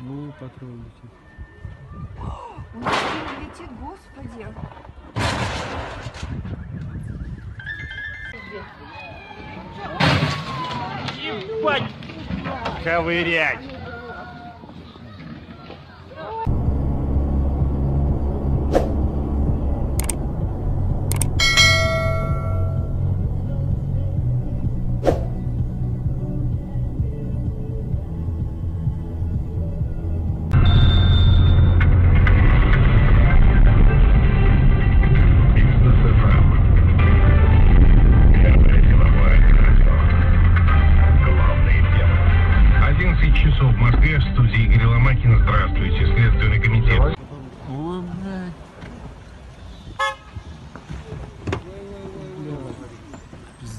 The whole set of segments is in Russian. Ну, патрон летит. Он летит, господи. Ебать! Ковырять!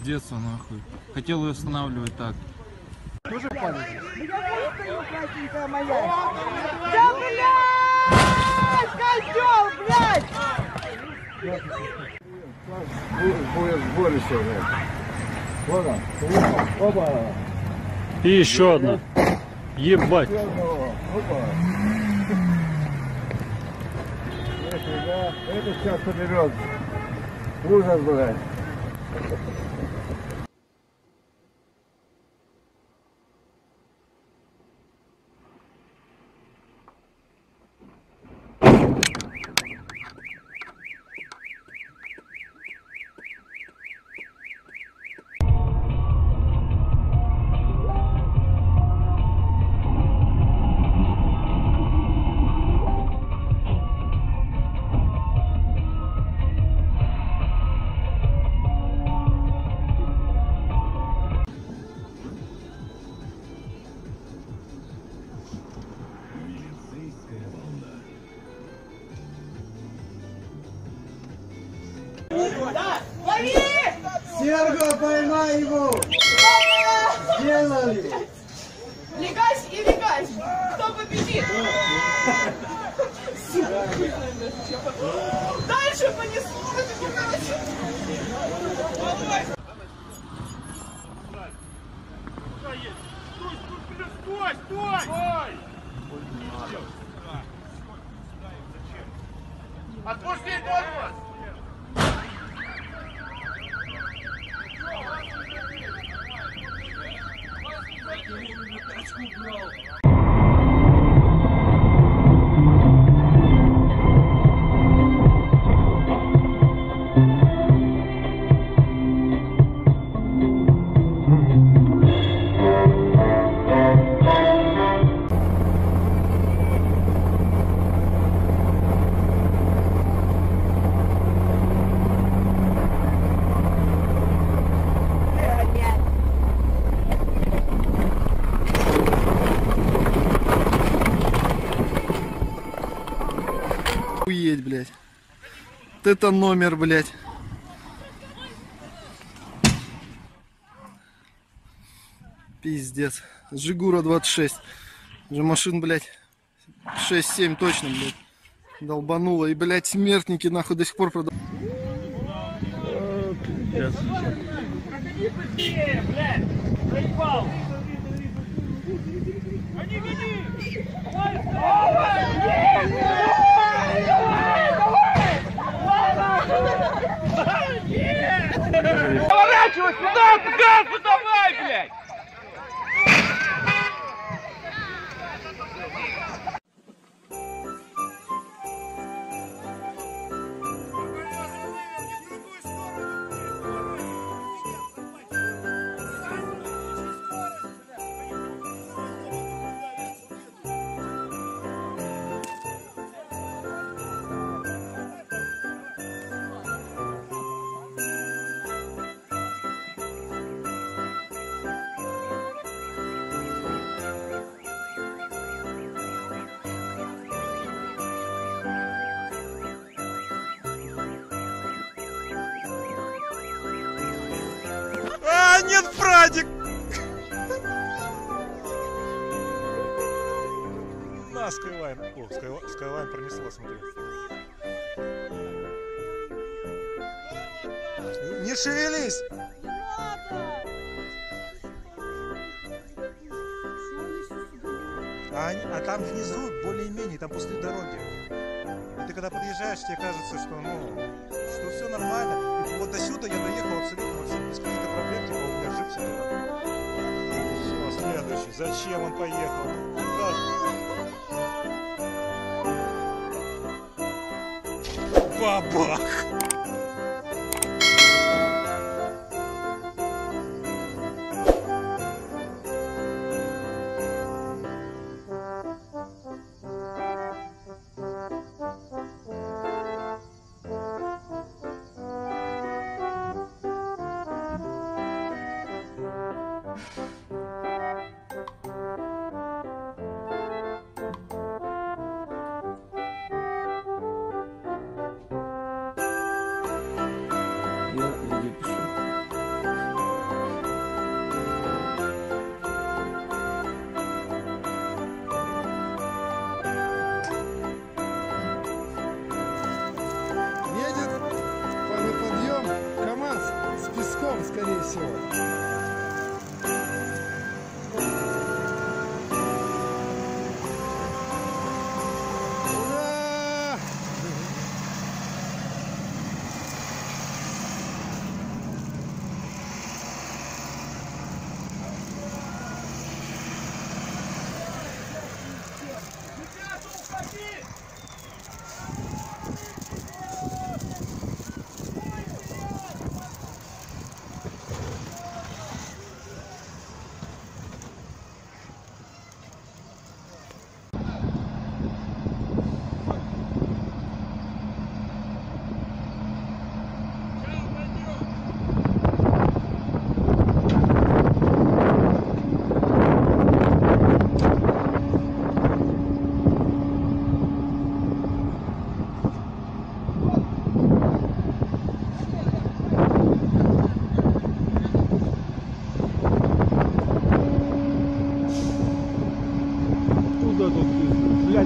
Детство нахуй. Хотел ее останавливать так. Тоже падает? Да я выстою, красенькая моя. Да блядь! Козёл, блядь! Будет борище, блядь. Вот он. Опа. И еще одна. Ебать. Это сейчас соберет. Ужас, блядь. Серго, поймай его! Сделали! Легач и легач! Кто победит? Дальше понесло! Стой! Стой! Стой! Отпусти космос! Let's go. Охуеть, блядь. Вот это номер, блядь. Пиздец. Жигура 26. Уже машин, блядь, 6-7 точно, блядь. Долбануло. И, блядь, смертники, нахуй, до сих пор продают. Пиздец. Проходи быстрее, блядь. Заебал. Они видят. Поворачивай сюда, газу давай, блядь! Нет, прадик! На, скайлайн. О, скайлайн пронесло, смотри. Не шевелись! А там внизу более-менее, там пустые дороги. И ты когда подъезжаешь, тебе кажется, что, что все нормально. И вот до сюда я доехал абсолютно вообще без каких-то проблем, типа он держится. Все, следующий. Зачем он поехал? Бабах! Скорее всего. Ура! Ребята, уходи!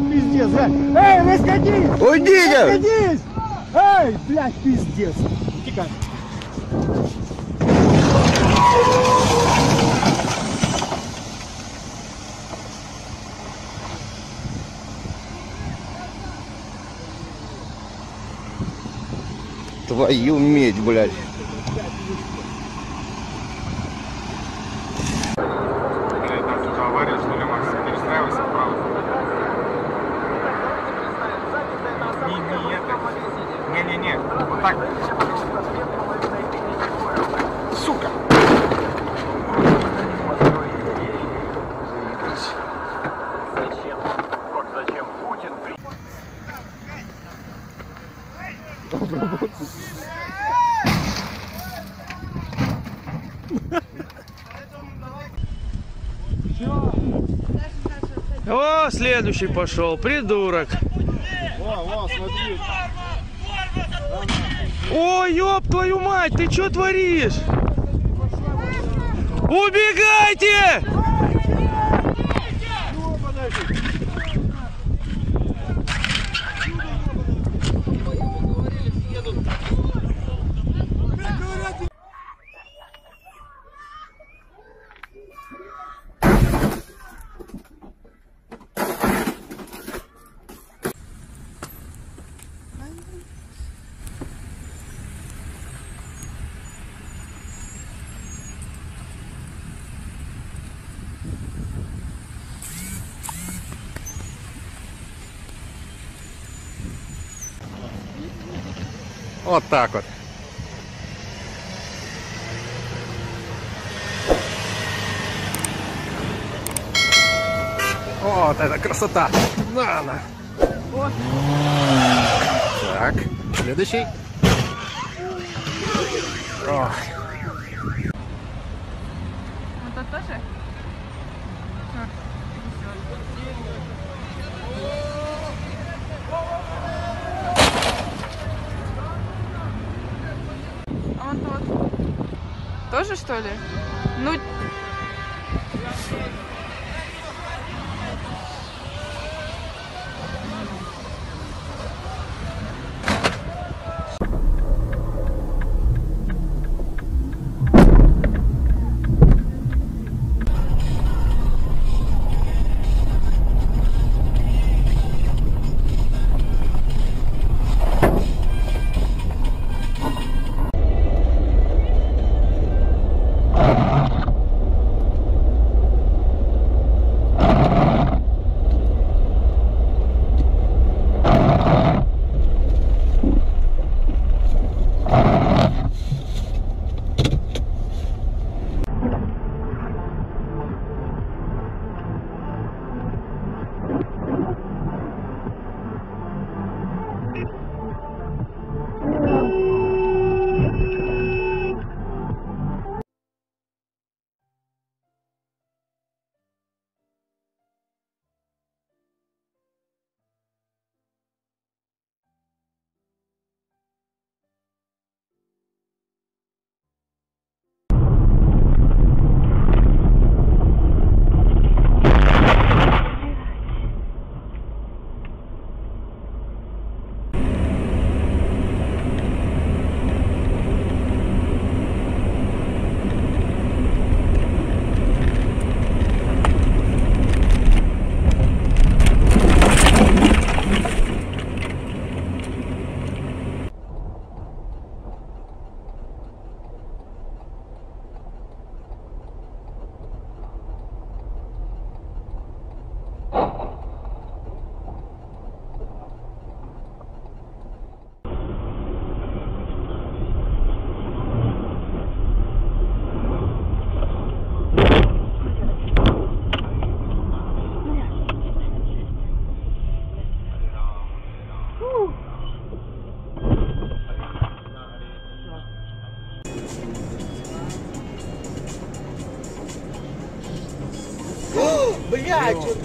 Пиздец, блядь! Эй, расходись! Уйдите! Расходись! Эй, блядь, пиздец! Тихо! Твою медь, блядь! О, следующий пошел, придурок. О, ёб твою мать, ты что творишь? Убегайте! Вот так вот. Вот это красота. На, на. Вот. Так, следующий. О. Вот тот тоже? Тоже, что ли? Ну...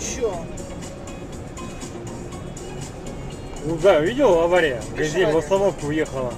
Чё? Ну да, видел авария? Газель в остановку уехала.